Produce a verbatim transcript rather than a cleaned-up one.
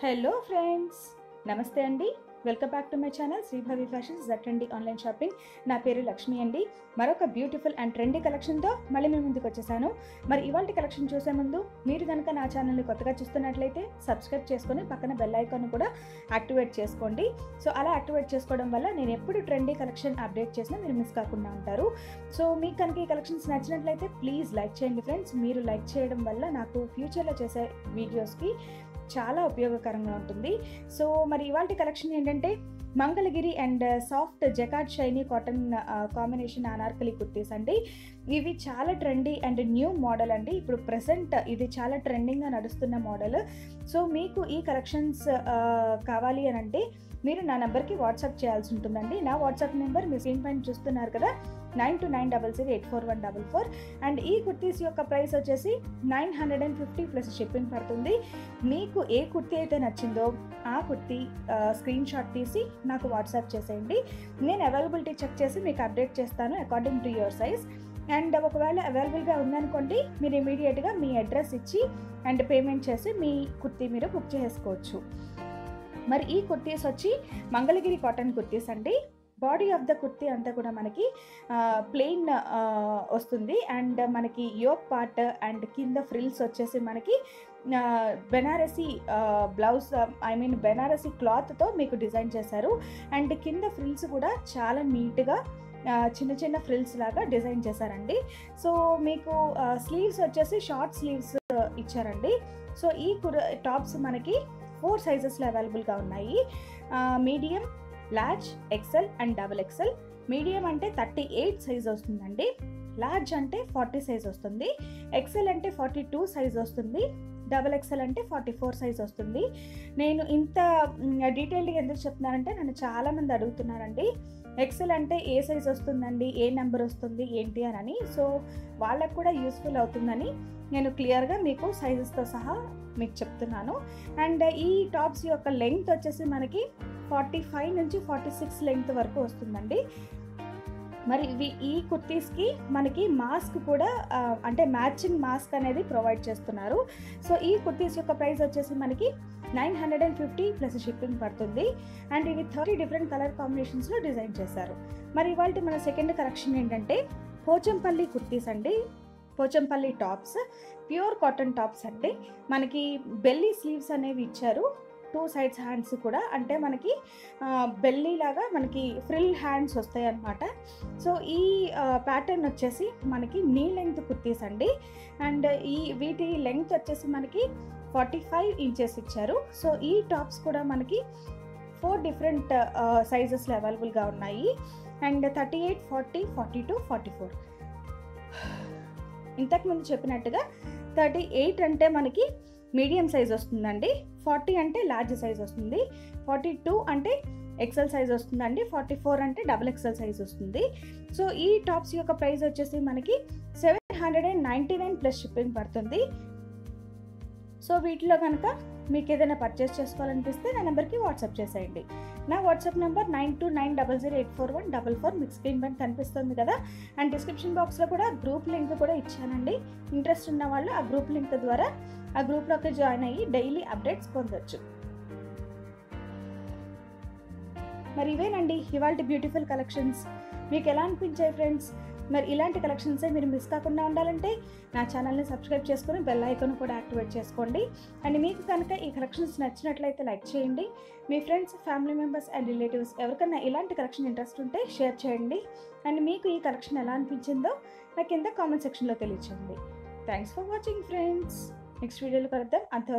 Hello friends, నమస్తే అండి. Welcome back to my channel Sri Bhavi fashions, the trendy online shopping. నా పేరు లక్ష్మి అండి. మరొక బ్యూటిఫుల్ అండ్ ట్రెండీ కలెక్షన్తో మళ్ళీ మేము ముందుకు వచ్చేసాను. మరి ఇవాళ కలెక్షన్ చూసే ముందు మీరు కనుక నా ఛానల్ని కొత్తగా చూస్తున్నట్లయితే సబ్స్క్రైబ్ చేసుకొని పక్కన బెల్ ఐకాన్ కూడా యాక్టివేట్ చేసుకోండి. సో అలా యాక్టివేట్ చేసుకోవడం వల్ల నేను ఎప్పుడు ట్రెండీ కలెక్షన్ అప్డేట్ చేసినా మీరు మిస్ కాకుండా ఉంటారు. సో మీకు కనుక ఈ కలెక్షన్స్ నచ్చినట్లయితే ప్లీజ్ లైక్ చేయండి ఫ్రెండ్స్. మీరు లైక్ చేయడం వల్ల నాకు ఫ్యూచర్లో చేసే వీడియోస్కి చాలా ఉపయోగకరంగా ఉంటుంది. సో మరి ఇవాళ కలెక్షన్ ఏంటంటే Mangalagiri and soft jacquard shiny cotton combination Anarkali kurtis అండి. ఇవి చాలా ట్రెండీ అండ్ న్యూ మోడల్ అండి. ఇప్పుడు ప్రెసెంట్ ఇది చాలా ట్రెండింగ్గా నడుస్తున్న మోడల్. సో మీకు ఈ కలెక్షన్స్ కావాలి అని అంటే మీరు నా నెంబర్కి వాట్సాప్ చేయాల్సి ఉంటుందండి. నా వాట్సాప్ నెంబర్ మీ స్క్రీన్ పైన చూస్తున్నారు కదా, nine two nine double zero eight four one double four and ఈ కుర్తీస్ యొక్క ప్రైస్ వచ్చేసి nine hundred and fifty plus shipping పడుతుంది. మీకు ఏ కుర్తీ అయితే నచ్చిందో ఆ కుర్తీ స్క్రీన్ షాట్ తీసి నాకు వాట్సాప్ చేసేయండి. నేను అవైలబిలిటీ చెక్ చేసి మీకు అప్డేట్ చేస్తాను according to your size. And ఒకవేళ అవైలబుల్గా ఉందనుకోండి, మీరు ఇమీడియట్గా మీ అడ్రస్ ఇచ్చి అండ్ పేమెంట్ చేసి మీ కుర్తీ మీరు బుక్ చేసుకోవచ్చు. మరి ఈ కుర్తీస్ వచ్చి మంగళగిరి కాటన్ కుర్తీస్ అండి. బాడీ ఆఫ్ ద కుర్తీ అంతా కూడా మనకి ప్లెయిన్ వస్తుంది అండ్ మనకి యోక్ పార్ట్ అండ్ కింద ఫ్రిల్స్ వచ్చేసి మనకి Banarasi blouse I mean Banarasi క్లాత్తో మీకు డిజైన్ చేశారు. అండ్ కింద ఫ్రిల్స్ కూడా చాలా నీట్గా చిన్న చిన్న ఫ్రిల్స్ లాగా డిజైన్ చేశారండి. సో మీకు స్లీవ్స్ వచ్చేసి షార్ట్ స్లీవ్స్ ఇచ్చారండి. సో ఈ కుర్ టాప్స్ మనకి ఫోర్ సైజెస్లో అవైలబుల్గా ఉన్నాయి. Medium, large, XL and double XL. Medium అంటే థర్టీ ఎయిట్ సైజ్ వస్తుందండి, లార్జ్ అంటే ఫార్టీ సైజ్ వస్తుంది, ఎక్సెల్ అంటే ఫార్టీ టూ సైజ్ వస్తుంది, డబల్ ఎక్సెల్ అంటే ఫార్టీ ఫోర్ సైజ్ వస్తుంది. నేను ఇంత డీటెయిల్డ్గా ఎందుకు చెప్తున్నానంటే నన్ను చాలామంది అడుగుతున్నారండి ఎక్సెల్ అంటే ఏ సైజ్ వస్తుందండి, ఏ నెంబర్ వస్తుంది ఏంటి అని. సో వాళ్ళకు కూడా యూస్ఫుల్ అవుతుందని నేను క్లియర్గా మీకు సైజెస్తో సహా మీకు చెప్తున్నాను. అండ్ ఈ టాప్స్ యొక్క లెంగ్త్ వచ్చేసి మనకి ఫార్టీ ఫైవ్ నుంచి ఫార్టీ సిక్స్ లెంగ్త్ వరకు వస్తుందండి. మరి ఇవి ఈ కుర్తీస్కి మనకి మాస్క్ కూడా అంటే మ్యాచింగ్ మాస్క్ అనేది ప్రొవైడ్ చేస్తున్నారు. సో ఈ కుర్తీస్ యొక్క ప్రైస్ వచ్చేసి మనకి nine hundred and fifty plus shipping పడుతుంది. అండ్ ఇవి థర్టీ డిఫరెంట్ కలర్ కాంబినేషన్స్లో డిజైన్ చేశారు. మరి ఇవాళ మన సెకండ్ కలెక్షన్ ఏంటంటే పోచంపల్లి కుర్తీస్ అండి. Pochampally tops, pure cotton tops అండి. మనకి బెల్లీ స్లీవ్స్ అనేవి ఇచ్చారు, టూ సైడ్స్ హ్యాండ్స్ కూడా అంటే మనకి బెల్లీ లాగా మనకి ఫ్రిల్ హ్యాండ్స్ వస్తాయి అన్నమాట. సో ఈ ప్యాటర్న్ వచ్చేసి మనకి నీ లెంగ్త్ కుర్తీస్ అండి. అండ్ ఈ వీటి లెంగ్త్ వచ్చేసి మనకి ఫార్టీ ఫైవ్ ఇంచెస్ ఇచ్చారు. సో ఈ టాప్స్ కూడా మనకి ఫోర్ డిఫరెంట్ సైజెస్లో అవైలబుల్గా ఉన్నాయి. And thirty eight, forty, forty two, forty four. ఇంతకుముందు చెప్పినట్టుగా థర్టీ ఎయిట్ అంటే మనకి మీడియం సైజ్ వస్తుందండి, ఫార్టీ అంటే లార్జ్ సైజ్ వస్తుంది, ఫార్టీ టూ అంటే ఎక్సెల్ సైజ్ వస్తుందండి, ఫార్టీ ఫోర్ అంటే డబుల్ ఎక్సెల్ సైజ్ వస్తుంది. సో ఈ టాప్స్ యొక్క ప్రైస్ వచ్చేసి మనకి seven hundred and ninety nine plus shipping పడుతుంది. సో వీటిలో కనుక మీకు ఏదైనా పర్చేస్ చేసుకోవాలనిపిస్తే నా నెంబర్కి వాట్సాప్ చేసేయండి. నా WhatsApp number nine two nine double zero eight four one double four మీకు స్క్రీన్ పైన కనిపిస్తుంది కదా. అండ్ డిస్క్రిప్షన్ బాక్స్లో కూడా గ్రూప్ లింక్ కూడా ఇచ్చానండి. ఇంట్రెస్ట్ ఉన్న వాళ్ళు ఆ గ్రూప్ లింక్ ద్వారా ఆ గ్రూప్లోకి జాయిన్ అయ్యి డైలీ అప్డేట్స్ పొందొచ్చు. మరి ఇవేనండి ఇవాళ బ్యూటిఫుల్ కలెక్షన్స్. మీకు ఎలా అనిపించాయి ఫ్రెండ్స్? మరి ఇలాంటి కలెక్షన్సే మీరు మిస్ కాకుండా ఉండాలంటే నా ఛానల్ని సబ్స్క్రైబ్ చేసుకొని బెల్ ఐకాన్ కూడా యాక్టివేట్ చేసుకోండి. అండ్ మీకు కనుక ఈ కలెక్షన్స్ నచ్చినట్లయితే లైక్ చేయండి. మీ friends, family members and relatives ఎవరికైనా ఇలాంటి కలెక్షన్ ఇంట్రెస్ట్ ఉంటే షేర్ చేయండి. అండ్ మీకు ఈ కలెక్షన్ ఎలా అనిపించిందో నాకు కింద కామెంట్ సెక్షన్లో తెలియచేయండి. Thanks for watching friends. Next వీడియోలో కలుద్దాం. అంతవరకు